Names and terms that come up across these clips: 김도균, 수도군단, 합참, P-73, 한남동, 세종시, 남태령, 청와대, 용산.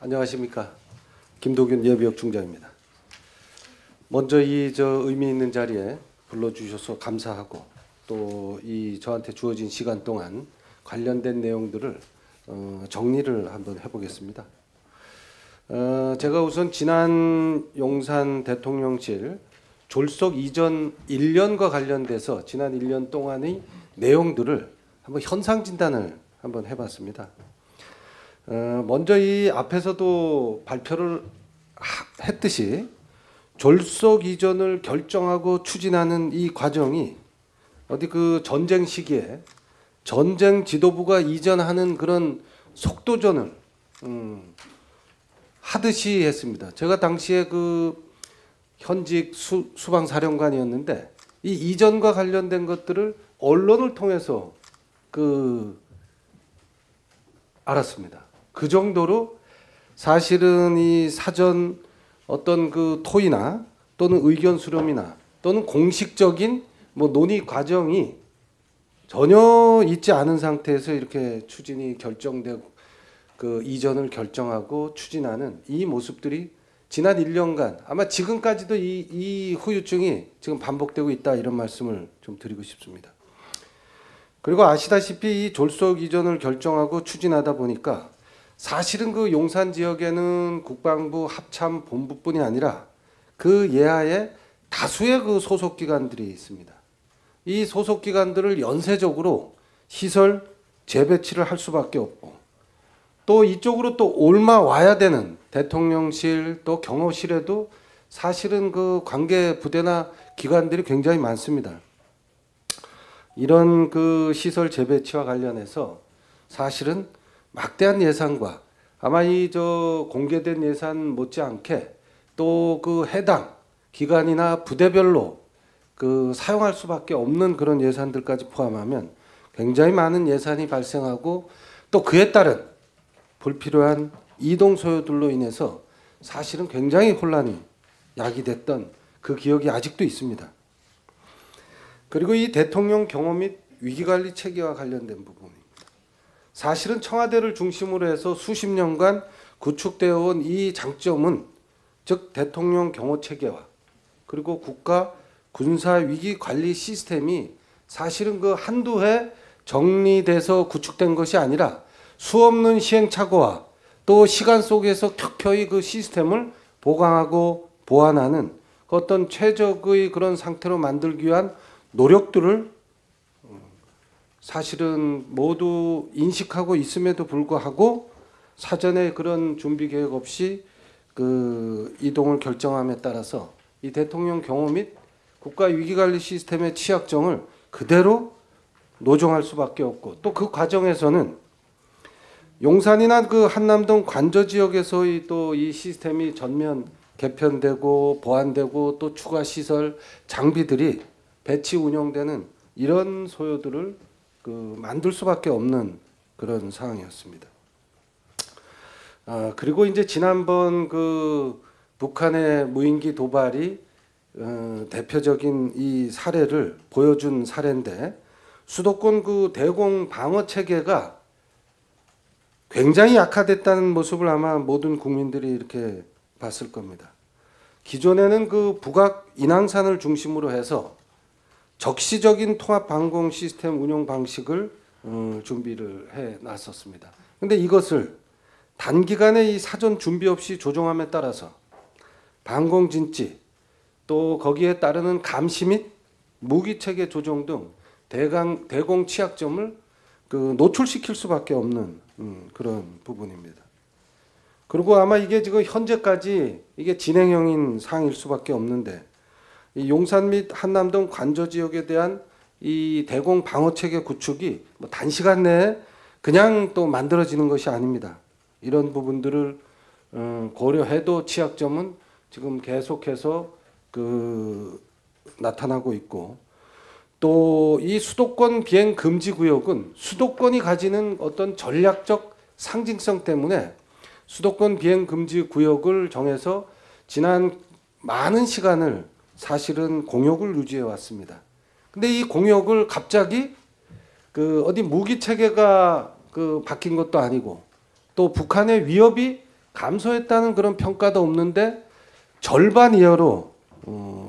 안녕하십니까. 김도균 예비역 중장입니다. 먼저 이 의미 있는 자리에 불러주셔서 감사하고 또 이 저한테 주어진 시간 동안 관련된 내용들을 정리를 한번 해보겠습니다. 제가 우선 지난 용산 대통령실 졸속 이전 1년과 관련돼서 지난 1년 동안의 내용들을 한번 현상 진단을 한번 해봤습니다. 먼저 이 앞에서도 발표를 했듯이 졸속 이전을 결정하고 추진하는 이 과정이 어디 그 전쟁 시기에 전쟁 지도부가 이전하는 그런 속도전을 하듯이 했습니다. 제가 당시에 그 현직 수방사령관이었는데 이 이전과 관련된 것들을 언론을 통해서 알았습니다. 그 정도로 사실은 이 사전 어떤 그 토의나 또는 의견 수렴이나 또는 공식적인 논의 과정이 전혀 있지 않은 상태에서 이렇게 추진이 결정되고 그 이전을 결정하고 추진하는 이 모습들이 지난 1년간 아마 지금까지도 이 후유증이 지금 반복되고 있다, 이런 말씀을 좀 드리고 싶습니다. 그리고 아시다시피 이 졸속 이전을 결정하고 추진하다 보니까 사실은 그 용산 지역에는 국방부 합참 본부뿐이 아니라 그 예하에 다수의 그 소속기관들이 있습니다. 이 소속기관들을 연쇄적으로 시설 재배치를 할 수밖에 없고 또 이쪽으로 또 올마와야 되는 대통령실 또 경호실에도 사실은 그 관계 부대나 기관들이 굉장히 많습니다. 이런 그 시설 재배치와 관련해서 사실은 막대한 예산과 아마 이 공개된 예산 못지않게 또 그 해당 기관이나 부대별로 그 사용할 수밖에 없는 그런 예산들까지 포함하면 굉장히 많은 예산이 발생하고 또 그에 따른 불필요한 이동 소요들로 인해서 사실은 굉장히 혼란이 야기됐던 그 기억이 아직도 있습니다. 그리고 이 대통령 경호 및 위기관리 체계와 관련된 부분입니다. 사실은 청와대를 중심으로 해서 수십 년간 구축되어 온 이 장점은 즉 대통령 경호 체계와 그리고 국가 군사 위기 관리 시스템이 사실은 그 한두 해 정리돼서 구축된 것이 아니라 수없는 시행착오와 또 시간 속에서 켜켜이 그 시스템을 보강하고 보완하는 그 어떤 최적의 그런 상태로 만들기 위한 노력들을 사실은 모두 인식하고 있음에도 불구하고 사전에 그런 준비 계획 없이 그 이동을 결정함에 따라서 이 대통령 경호 및 국가 위기관리 시스템의 취약점을 그대로 노정할 수밖에 없고 또 그 과정에서는 용산이나 그 한남동 관저 지역에서의 또 이 시스템이 전면 개편되고 보완되고 또 추가 시설 장비들이 배치 운영되는 이런 소요들을 만들 수밖에 없는 그런 상황이었습니다. 그리고 이제 지난번 그 북한의 무인기 도발이 대표적인 이 사례를 보여준 사례인데 수도권 그 대공 방어 체계가 굉장히 약화됐다는 모습을 아마 모든 국민들이 이렇게 봤을 겁니다. 기존에는 그 북악 인왕산을 중심으로 해서 적시적인 통합방공 시스템 운영 방식을 준비를 해놨었습니다. 그런데 이것을 단기간에 이 사전 준비 없이 조정함에 따라서 방공 진지 또 거기에 따르는 감시 및 무기체계 조정 등 대공 취약점을 노출시킬 수밖에 없는 그런 부분입니다. 그리고 아마 이게 지금 현재까지 이게 진행형인 사항일 수밖에 없는데 이 용산 및 한남동 관저 지역에 대한 이 대공 방어 체계 구축이 단시간 내에 그냥 또 만들어지는 것이 아닙니다. 이런 부분들을 고려해도 취약점은 지금 계속해서 나타나고 있고 또 이 수도권 비행 금지 구역은 수도권이 가지는 어떤 전략적 상징성 때문에 수도권 비행 금지 구역을 정해서 지난 많은 시간을 사실은 공역을 유지해 왔습니다. 근데 이 공역을 갑자기 어디 무기 체계가 바뀐 것도 아니고 또 북한의 위협이 감소했다는 그런 평가도 없는데 절반 이하로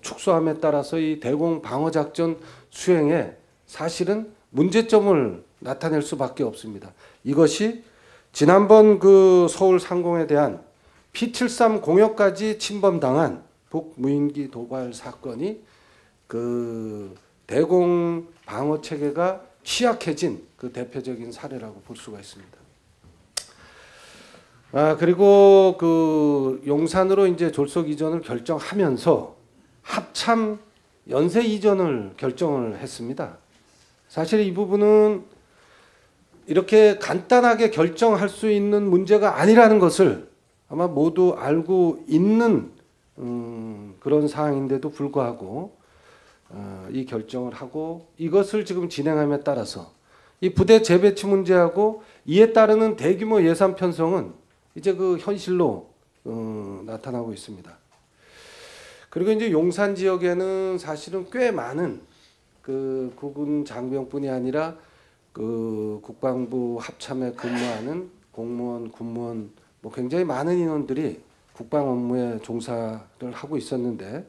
축소함에 따라서 이 대공 방어작전 수행에 사실은 문제점을 나타낼 수밖에 없습니다. 이것이 지난번 그 서울 상공에 대한 P-73 공역까지 침범당한 북무인기 도발 사건이 그 대공 방어 체계가 취약해진 그 대표적인 사례라고 볼 수가 있습니다. 그리고 그 용산으로 이제 졸속 이전을 결정하면서 합참 연쇄 이전을 결정을 했습니다. 사실 이 부분은 이렇게 간단하게 결정할 수 있는 문제가 아니라는 것을 아마 모두 알고 있는 그런 사항인데도 불구하고 이 결정을 하고 이것을 지금 진행함에 따라서 이 부대 재배치 문제하고 이에 따르는 대규모 예산 편성은 이제 그 현실로 나타나고 있습니다. 그리고 이제 용산 지역에는 사실은 꽤 많은 그 국군 장병뿐이 아니라 그 국방부 합참에 근무하는 공무원, 군무원 뭐 굉장히 많은 인원들이 국방 업무에 종사를 하고 있었는데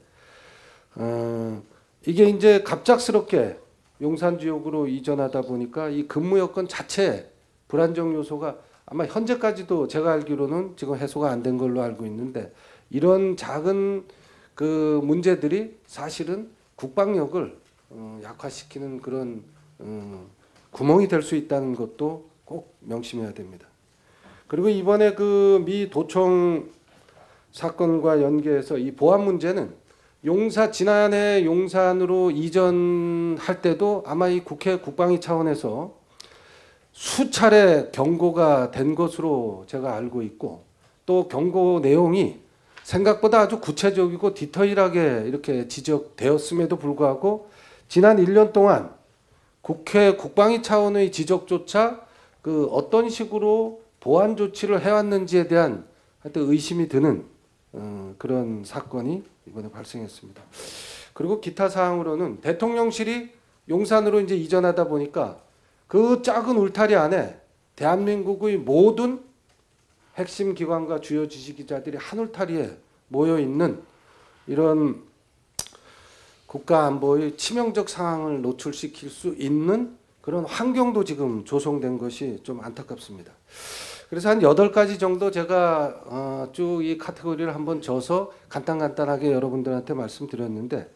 이게 이제 갑작스럽게 용산 지역으로 이전하다 보니까 이 근무 여건 자체에 불안정 요소가 아마 현재까지도 제가 알기로는 지금 해소가 안 된 걸로 알고 있는데 이런 작은 그 문제들이 사실은 국방력을 약화시키는 그런 구멍이 될 수 있다는 것도 꼭 명심해야 됩니다. 그리고 이번에 그 미 도청 사건과 연계해서 이 보안 문제는 지난해 용산으로 이전할 때도 아마 이 국회 국방위 차원에서 수차례 경고가 된 것으로 제가 알고 있고 또 경고 내용이 생각보다 아주 구체적이고 디테일하게 이렇게 지적되었음에도 불구하고 지난 1년 동안 국회 국방위 차원의 지적조차 그 어떤 식으로 보안 조치를 해왔는지에 대한 하여튼 의심이 드는 그런 사건이 이번에 발생했습니다. 그리고 기타 사항으로는 대통령실이 용산으로 이제 이전하다 보니까 그 작은 울타리 안에 대한민국의 모든 핵심 기관과 주요 지시기자들이 한 울타리에 모여 있는 이런 국가 안보의 치명적 상황을 노출시킬 수 있는 그런 환경도 지금 조성된 것이 좀 안타깝습니다. 그래서 한 8가지 정도 제가 쭉 이 카테고리를 한번 져서 간단하게 여러분들한테 말씀드렸는데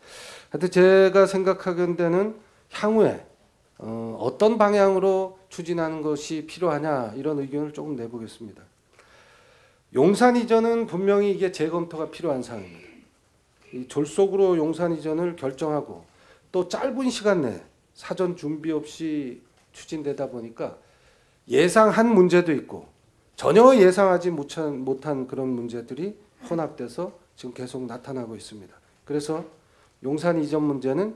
하여튼 제가 생각하기에는 향후에 어떤 방향으로 추진하는 것이 필요하냐 이런 의견을 조금 내보겠습니다. 용산 이전은 분명히 이게 재검토가 필요한 사항입니다. 이 졸속으로 용산 이전을 결정하고 또 짧은 시간 내에 사전 준비 없이 추진되다 보니까 예상한 문제도 있고 전혀 예상하지 못한 그런 문제들이 혼합돼서 지금 계속 나타나고 있습니다. 그래서 용산 이전 문제는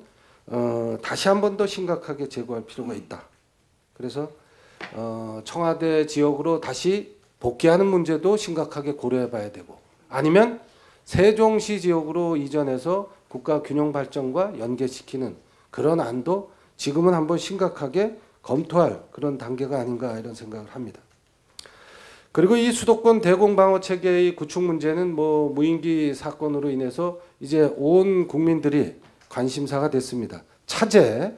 다시 한 번 더 심각하게 제고할 필요가 있다. 그래서 청와대 지역으로 다시 복귀하는 문제도 심각하게 고려해 봐야 되고 아니면 세종시 지역으로 이전해서 국가 균형 발전과 연계시키는 그런 안도 지금은 한번 심각하게 검토할 그런 단계가 아닌가 이런 생각을 합니다. 그리고 이 수도권 대공 방어 체계의 구축 문제는 뭐 무인기 사건으로 인해서 이제 온 국민들이 관심사가 됐습니다. 차제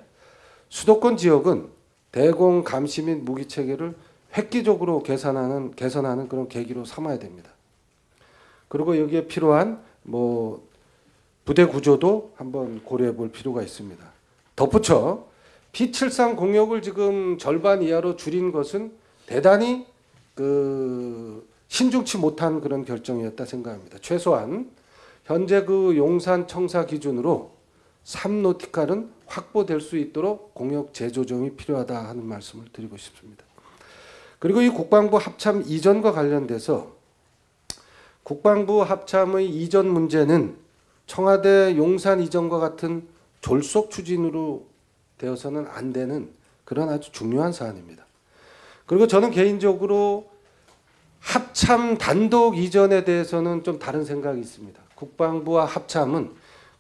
수도권 지역은 대공 감시 및 무기 체계를 획기적으로 개선하는 그런 계기로 삼아야 됩니다. 그리고 여기에 필요한 뭐 부대 구조도 한번 고려해 볼 필요가 있습니다. 덧붙여 P-73 공역을 지금 절반 이하로 줄인 것은 대단히 그 신중치 못한 그런 결정이었다 생각합니다. 최소한 현재 그 용산 청사 기준으로 3노티칼은 확보될 수 있도록 공역 재조정이 필요하다 하는 말씀을 드리고 싶습니다. 그리고 이 국방부 합참 이전과 관련돼서 국방부 합참의 이전 문제는 청와대 용산 이전과 같은 졸속 추진으로 되어서는 안 되는 그런 아주 중요한 사안입니다. 그리고 저는 개인적으로 합참 단독 이전에 대해서는 좀 다른 생각이 있습니다. 국방부와 합참은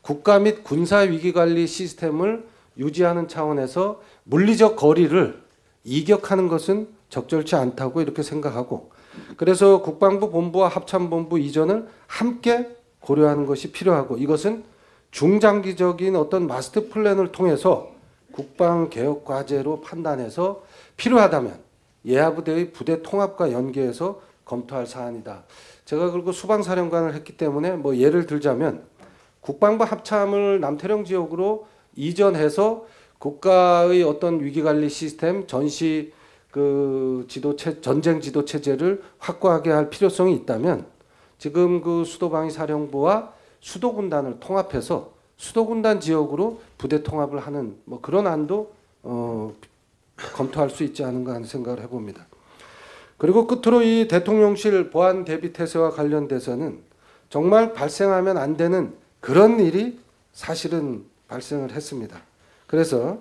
국가 및 군사 위기관리 시스템을 유지하는 차원에서 물리적 거리를 이격하는 것은 적절치 않다고 이렇게 생각하고 그래서 국방부 본부와 합참본부 이전을 함께 고려하는 것이 필요하고, 이것은 중장기적인 어떤 마스터 플랜을 통해서 국방개혁과제로 판단해서 필요하다면 예하부대의 부대 통합과 연계해서 검토할 사안이다. 제가 그리고 수방사령관을 했기 때문에 뭐 예를 들자면, 국방부 합참을 남태령 지역으로 이전해서 국가의 어떤 위기관리 시스템, 전시 그 지도체, 전쟁 지도체제를 확고하게 할 필요성이 있다면, 지금 그 수도방위사령부와 수도군단을 통합해서 수도군단 지역으로 부대 통합을 하는 뭐 그런 안도 검토할 수 있지 않은가 하는 생각을 해봅니다. 그리고 끝으로 이 대통령실 보안 대비 태세와 관련돼서는 정말 발생하면 안 되는 그런 일이 사실은 발생을 했습니다. 그래서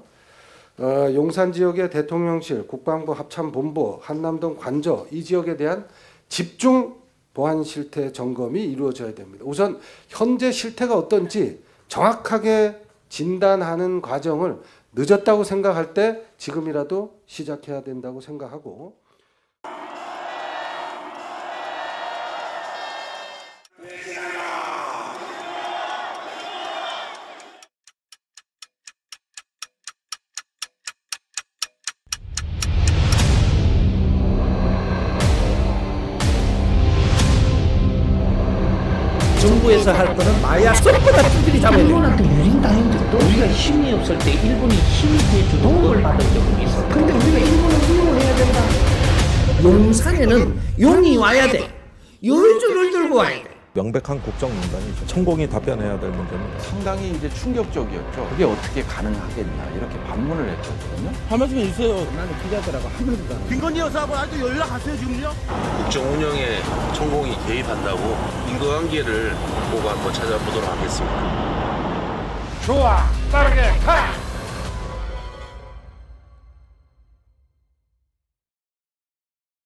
용산 지역의 대통령실, 국방부 합참본부, 한남동 관저 이 지역에 대한 집중 보안 실태 점검이 이루어져야 됩니다. 우선 현재 실태가 어떤지 정확하게 진단하는 과정을 늦었다고 생각할 때 지금이라도 시작해야 된다고 생각하고, 정부에서 할 거는 마약 쏙보다 두들이 잡아야 돼. 일본한테 유린당했는데도 우리가 힘이 없을 때 일본이 힘이 돼주는 도움을 받은 적이 있어. 근데 우리가 일본을 수용해야 된다. 용산에는 용이 와야 돼. 여의주를 들고 와야 돼. 명백한 국정농단이죠. 천공이 답변해야 될 문제입니다. 상당히 이제 충격적이었죠. 그게 어떻게 가능하겠냐 이렇게 반문을 했거든요. 한 말씀 해주세요. 나는 기자들하고 한 말입니다. 김건희 여사하고 아직 연락하세요 지금요? 국정 운영에 천공이 개입한다고 인과관계를 보고 한번 찾아보도록 하겠습니다. 좋아, 빠르게 가!